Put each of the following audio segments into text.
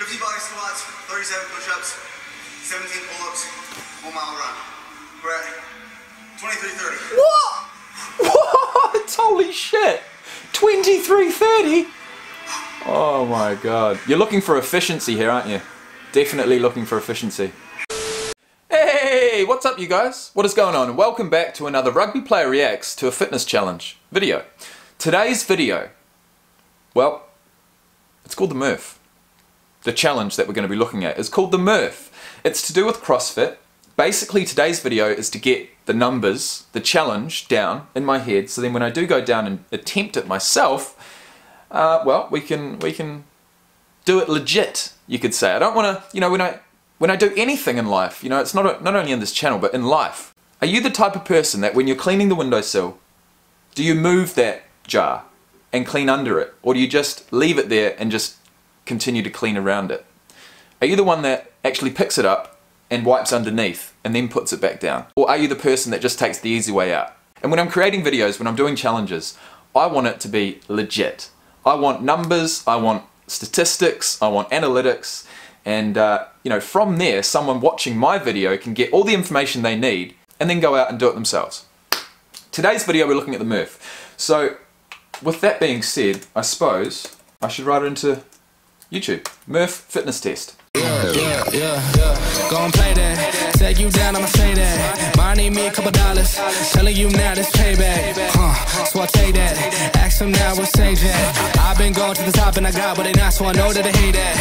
50 body squats, 37 push-ups, 17 pull-ups, 1 mile run. We're at 23:30. What? What? Holy shit! 23:30? Oh my god. You're looking for efficiency here, aren't you? Definitely looking for efficiency. Hey, what's up you guys? What is going on? Welcome back to another Rugby Player Reacts to a Fitness Challenge video. Today's video, well, it's called the Murph. The challenge that we're going to be looking at is called the Murph. It's to do with CrossFit. Basically, today's video is to get the numbers, the challenge, down in my head, so then when I do go down and attempt it myself, well, we can do it legit, you could say. I don't want to, you know, when I do anything in life, you know, it's not only in this channel, but in life. Are you the type of person that when you're cleaning the windowsill, do you move that jar and clean under it, or do you just leave it there and just continue to clean around it? Are you the one that actually picks it up and wipes underneath and then puts it back down? Or are you the person that just takes the easy way out? And when I'm creating videos, when I'm doing challenges, I want it to be legit. I want numbers, I want statistics, I want analytics, and you know, from there, someone watching my video can get all the information they need and then go out and do it themselves. Today's video, we're looking at the Murph. So, with that being said, I suppose I should write it into YouTube. Murph fitness test. Yeah. Go and play that. Take you down, I'ma say that. Money me a couple dollars. Telling you now this payback. So I take that. Ask them now what's say that. I've been going to the top and I got what they not, so I know that they hate that.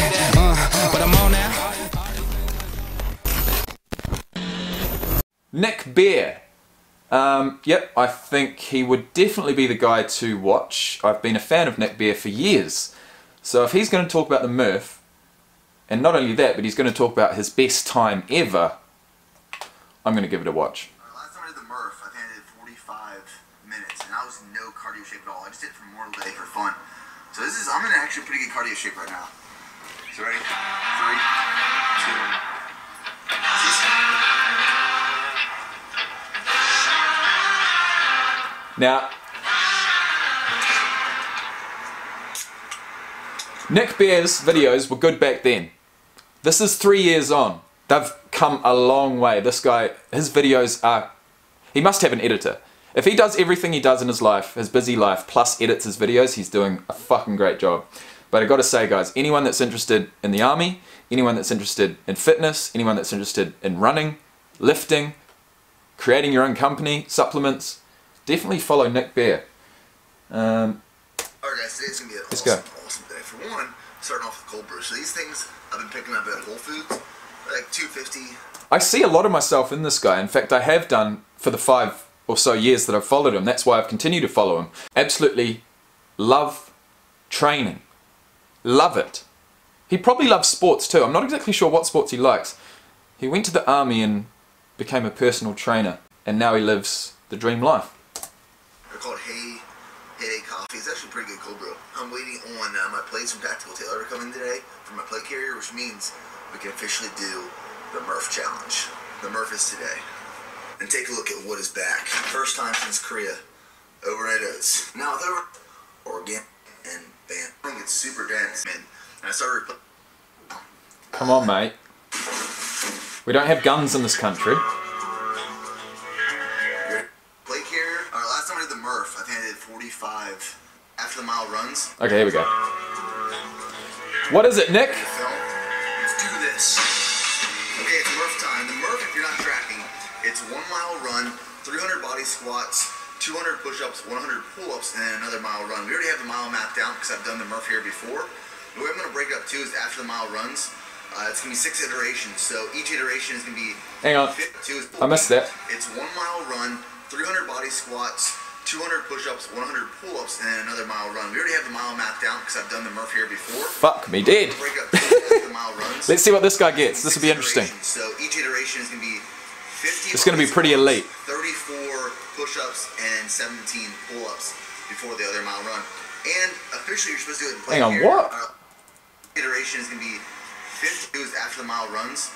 But I'm on now. Nick Bare. Yep, I think he would definitely be the guy to watch. I've been a fan of Nick Bare for years. So if he's going to talk about the Murph, and not only that, but he's going to talk about his best time ever, I'm going to give it a watch. Last time I did the Murph, I think I did 45 minutes, and I was in no cardio shape at all. I just did it for more day for fun. So this is, I'm in actually pretty good cardio shape right now. So ready? 3, 2, 1. Now, Nick Bare's videos were good back then. This is 3 years on. They've come a long way. This guy, his videos are... He must have an editor. If he does everything he does in his life, his busy life, plus edits his videos, he's doing a fucking great job. But I gotta say guys, anyone that's interested in the army, anyone that's interested in fitness, anyone that's interested in running, lifting, creating your own company, supplements, definitely follow Nick Bare. Alright guys, today's gonna be an awesome day. For one, starting off with cold brew. So these things I've been picking up at Whole Foods, like $2.50. I see a lot of myself in this guy. In fact, I have done for the 5 or so years that I've followed him. That's why I've continued to follow him. Absolutely love training. Love it. He probably loves sports too. I'm not exactly sure what sports he likes. He went to the army and became a personal trainer. And now he lives the dream life. They're called Hay coffee. It's actually pretty good cold brew. I'm waiting on my plates from Tactical Tailor to come in today for my plate carrier, which means we can officially do the Murph challenge. The Murph is today. And take a look at what is back. First time since Korea. Overnight oats. Now with organic and bam. I think it's super dense, man. And I started. Come on, mate. We don't have guns in this country. Plate carrier. Alright, last time I did the Murph, I think I did 45. After the mile runs. Okay, here we go. What is it, Nick? Let's do this. Okay, it's Murph time. The Murph, if you're not tracking, it's 1 mile run, 300 body squats, 200 push-ups, 100 pull-ups, and then another mile run. We already have the mile mapped out because I've done the Murph here before. The way I'm going to break it up too is after the mile runs, it's going to be 6 iterations. So each iteration is going to be... Hang on. I missed that. It's 1 mile run, 300 body squats, 200 push-ups, 100 pull-ups, and then another mile run. We already have the mile mapped down because I've done the Murph here before. Fuck me dead. Let's see what this guy gets. This will be interesting. So each iteration is going to be 50. It's going to be pretty elite. 34 push-ups and 17 pull-ups before the other mile run. And officially, you're supposed to do it in play. Hang on, here. What? Iteration is going to be 50 after the mile runs.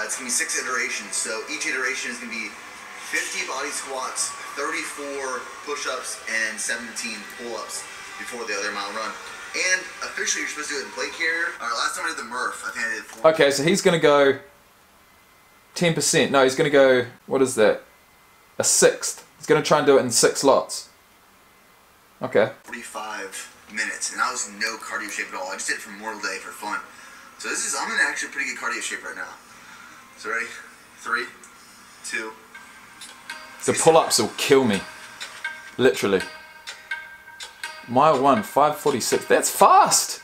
It's going to be 6 iterations. So each iteration is going to be 50 body squats, 34 push-ups, and 17 pull-ups before the other mile run. And officially, you're supposed to do it in plate carrier. All right, last time I did the Murph, I think I did 4. Okay, so he's going to go 10%. No, he's going to go, what is that? A sixth. He's going to try and do it in 6 lots. Okay. 45 minutes, and I was in no cardio shape at all. I just did it for mortal day for fun. So this is, I'm in actually pretty good cardio shape right now. So ready? 3, 2. The pull-ups will kill me. Literally. Mile 1, 5:46. That's fast!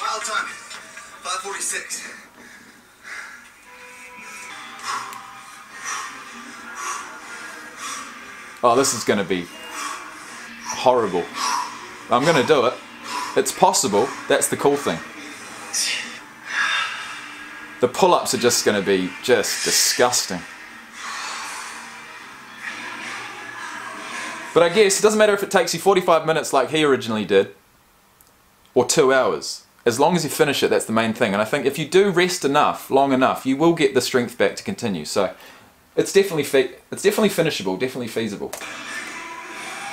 Mile time, 5:46. Oh, this is going to be horrible. I'm going to do it. It's possible. That's the cool thing. The pull-ups are just going to be just disgusting. But I guess it doesn't matter if it takes you 45 minutes like he originally did, or 2 hours. As long as you finish it, that's the main thing. And I think if you do rest enough, long enough, you will get the strength back to continue. So it's definitely finishable, definitely feasible.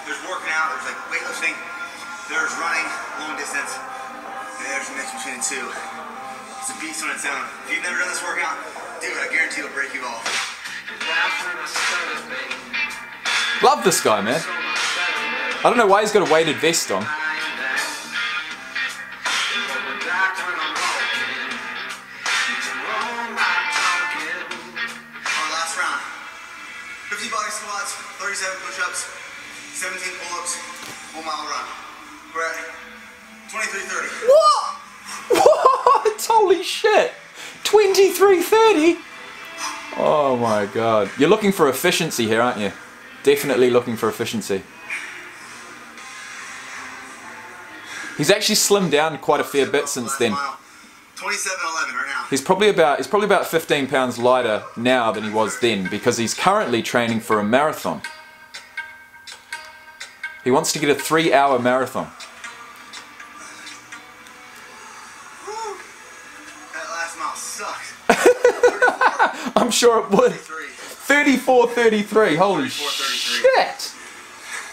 There's working out, there's like weightlifting, there's running long distance, and there's a mix between the two. It's a beast on its own. If you've never done this workout, do it. I guarantee it'll break you off. Love this guy, man. I don't know why he's got a weighted vest on. Our last round. 50 body squats, 37 push-ups, 17 pull-ups, 1 mile run. We're at 23:30. What? What? Holy shit. 23:30? Oh my god. You're looking for efficiency here, aren't you? Definitely looking for efficiency. He's actually slimmed down quite a fair bit since then. 27:11 right now. He's probably about 15 pounds lighter now than he was then, because he's currently training for a marathon. He wants to get a 3-hour marathon. That last mile sucked. I'm sure it would. 34:33. Holy shit! It's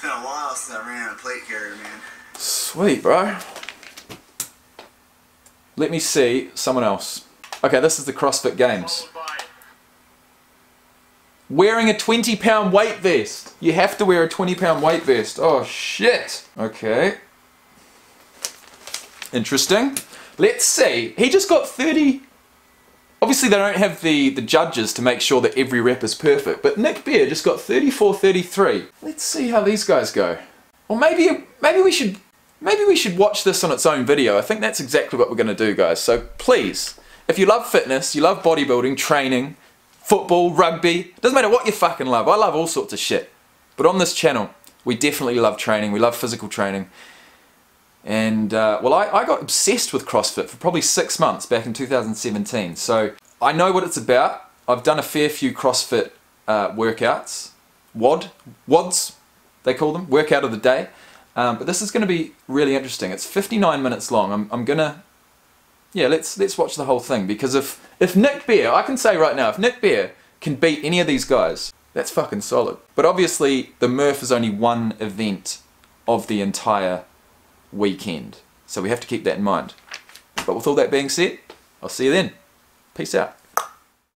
been a while since I ran a plate carrier, man. Sweet, bro. Let me see someone else. Okay, this is the CrossFit Games. Wearing a 20-pound weight vest. You have to wear a 20-pound weight vest. Oh shit. Okay. Interesting. Let's see. He just got 30. Obviously they don't have the judges to make sure that every rep is perfect, but Nick Bare just got 34:33. Let's see how these guys go. Or maybe we should watch this on its own video. I think that's exactly what we're going to do, guys. So please, if you love fitness, you love bodybuilding, training, football, rugby, doesn't matter what you fucking love. I love all sorts of shit. But on this channel, we definitely love training. We love physical training. And, well, I got obsessed with CrossFit for probably 6 months back in 2017, so I know what it's about. I've done a fair few CrossFit workouts, WODs, they call them, workout of the day, but this is going to be really interesting. It's 59 minutes long. I'm going to, yeah, let's watch the whole thing, because if Nick Bare, I can say right now, if Nick Bare can beat any of these guys, that's fucking solid. But obviously, the Murph is only one event of the entire weekend. So we have to keep that in mind. But with all that being said, I'll see you then. Peace out.